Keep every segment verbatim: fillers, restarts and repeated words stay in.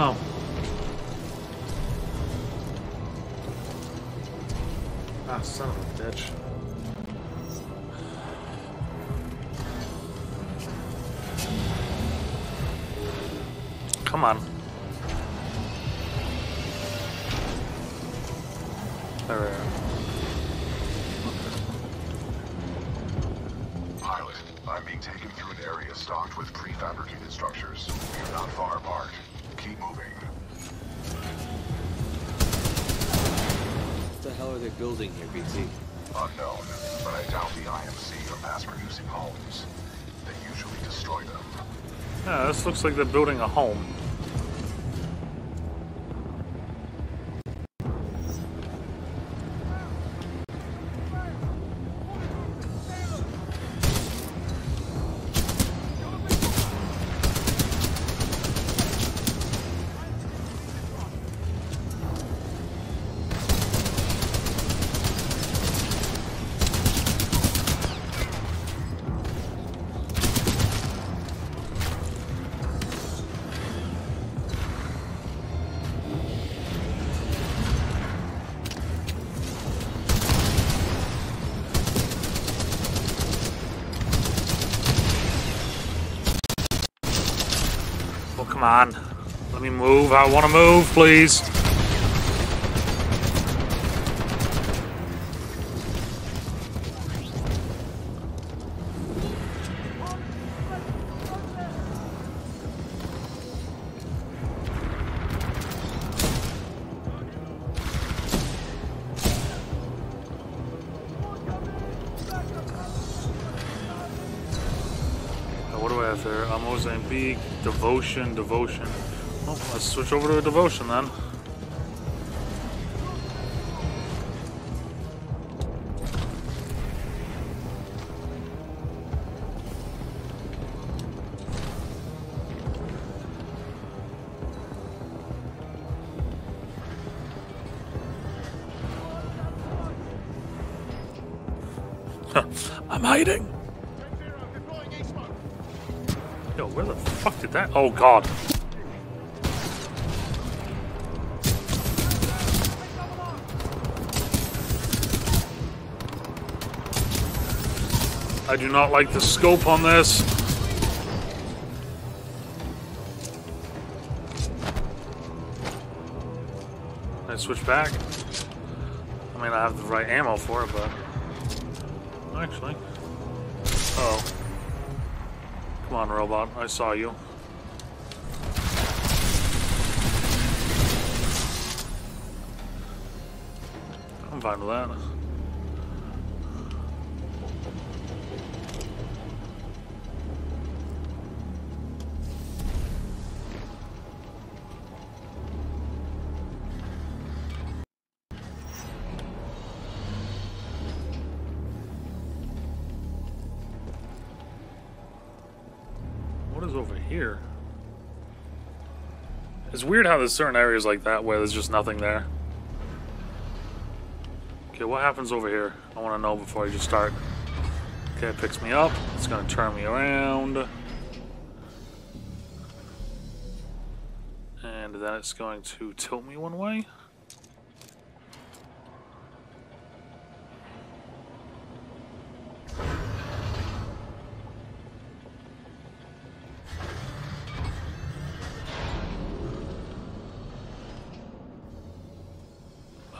know. Ah, son of a bitch. Come on. There we are. Pilot, I'm being taken through an area stocked with prefabricated structures. We are not far apart. Keep moving. What the hell are they building here, B T? Unknown, but I doubt the I M C are mass-producing homes. They usually destroy them. Yeah, this looks like they're building a home. Come on, let me move. I want to move, please. Mozambique, Devotion, Devotion. Well, let's switch over to Devotion then. I'm hiding. Yo, where the fuck did that? Oh god. I do not like the scope on this. Can I switch back? I may not have the right ammo for it, but actually. Uh-oh. Come on, robot. I saw you. I'm fine with that. Over here. It's weird how there's certain areas like that where there's just nothing there. Okay, what happens over here? I want to know before I just start. Okay, it picks me up. It's going to turn me around. And then it's going to tilt me one way.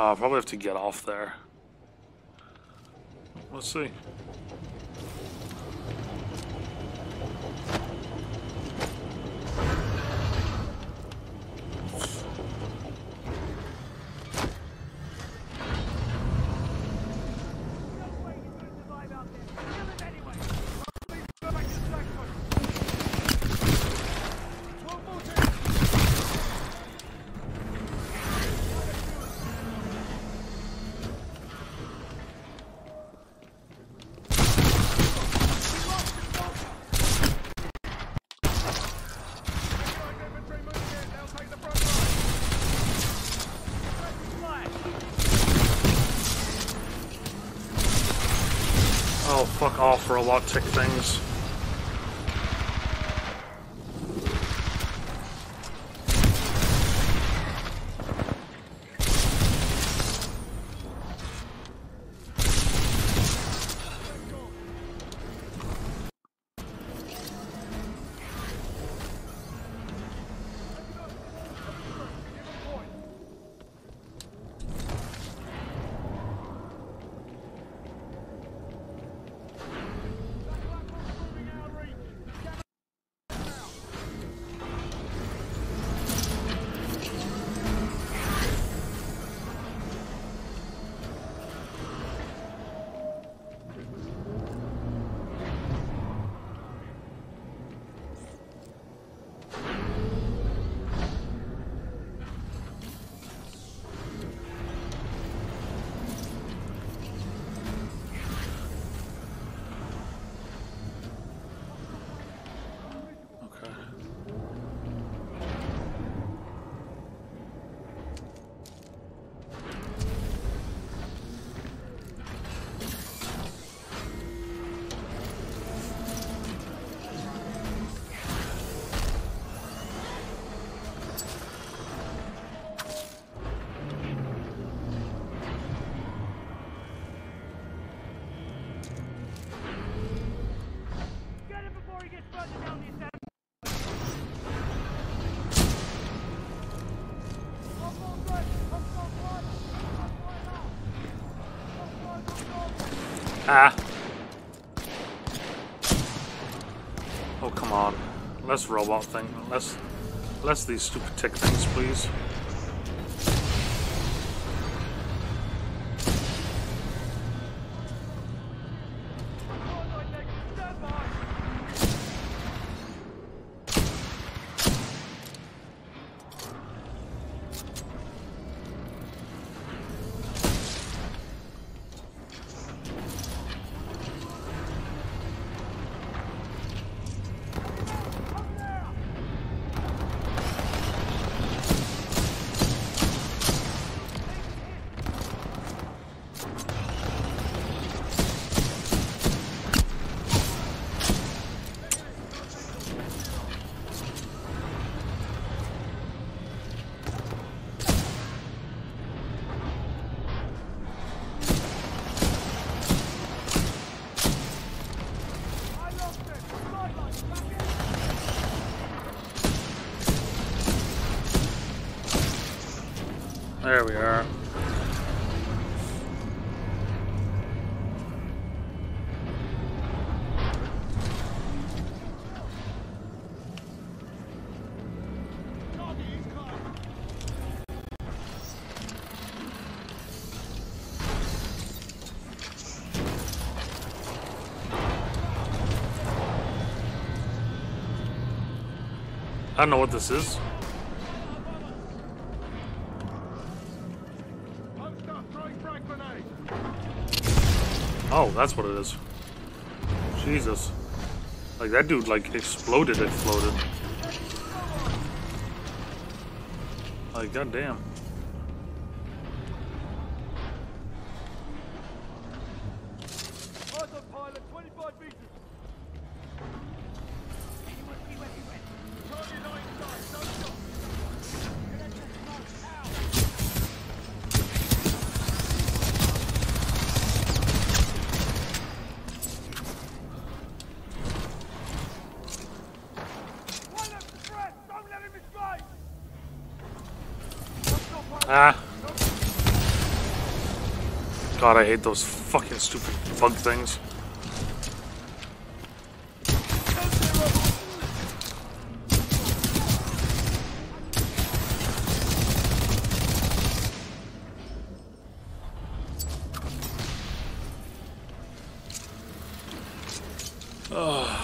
Uh, I'll probably have to get off there. Let's see. Oh, fuck off, robot tick things. Ah. Oh, come on. Less robot thing. Less, less these stupid tick things, please. There we are. I don't know what this is. Oh, that's what it is. Jesus. Like, that dude, like, exploded and floated. Like, goddamn. Ah. God, I hate those fucking stupid bug things. Oh.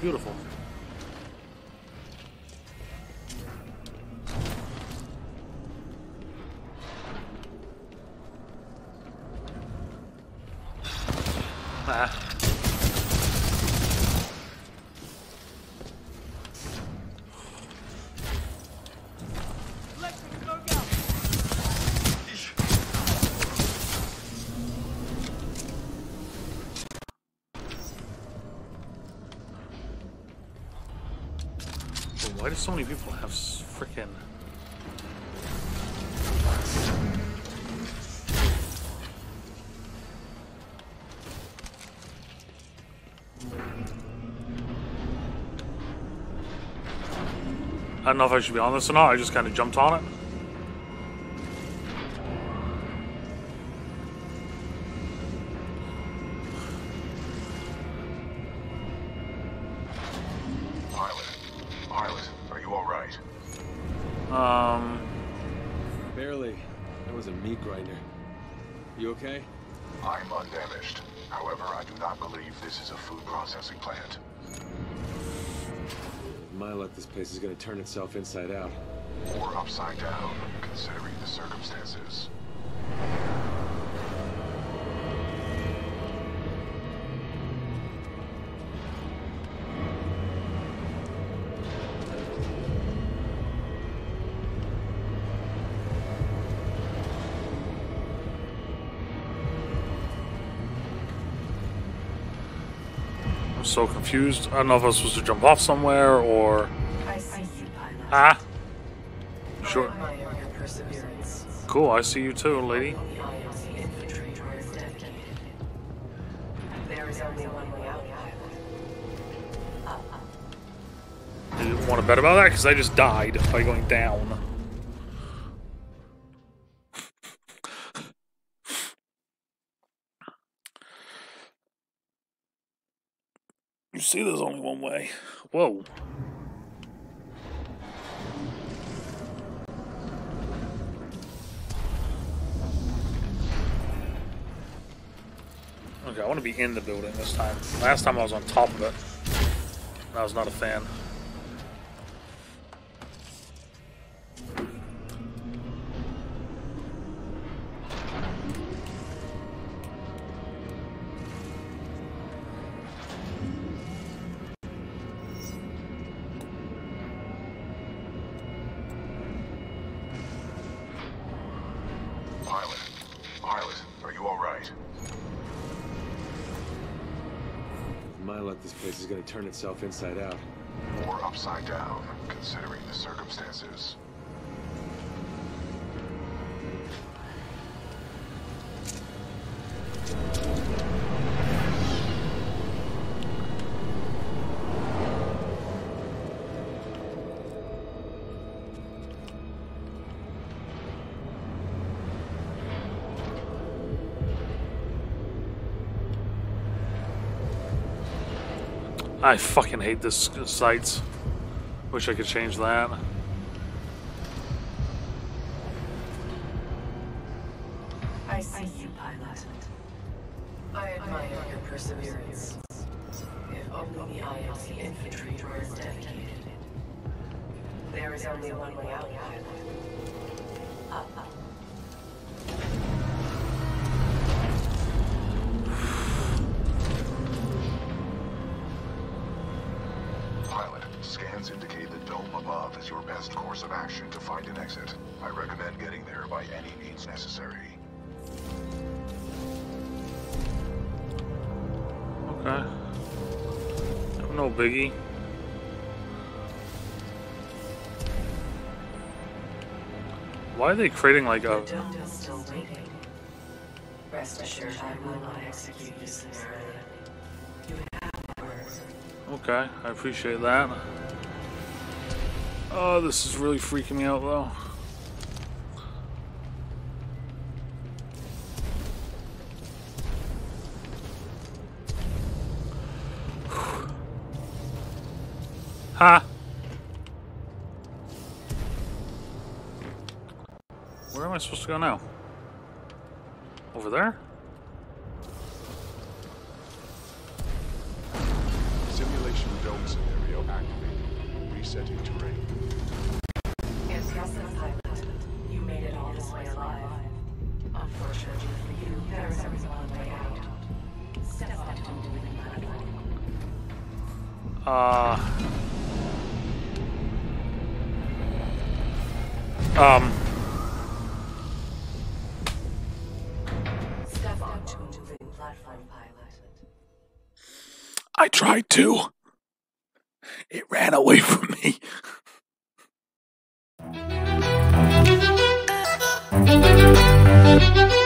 Beautiful. Why do so many people have frickin'... I don't know if I should be on this or not, I just kind of jumped on it. Um, barely. That was a meat grinder. You okay? I'm undamaged. However, I do not believe this is a food processing plant. With my luck, this place is going to turn itself inside out. Or upside down, considering the circumstances. I'm so confused. I don't know if I was supposed to jump off somewhere or. I see you, pilot. Ah. Sure. I admire your perseverance. Cool. I see you too, lady. The I M C infantry is dedicated. There is only one way out, pilot. Uh-uh. You want to bet about that? Because I just died by going down. You see there's only one way. Whoa. Okay, I want to be in the building this time. Last time I was on top of it. I was not a fan. Turn itself inside out. Or upside down, considering the circumstances. I fucking hate this sites. Wish I could change that. I see you, pilot. I admire your perseverance. If only the I M C infantry were as dedicated. There is only one way out, pilot. Up, up. Course of action to find an exit. I recommend getting there by any means necessary. Okay. No biggie. Why are they creating like a... still waiting. Rest assured I will not execute you summarily. You have my words. Okay, I appreciate that. Oh, this is really freaking me out, though. Ha! Where am I supposed to go now? Over there? Simulation dome scenario activated. Resetting terrain. You made it all this way alive. Unfortunately for you, there is always one way out. Step up to doing that. Uh. Um. Step up to moving platform, pilot. I tried to. It ran away from me. Thank you.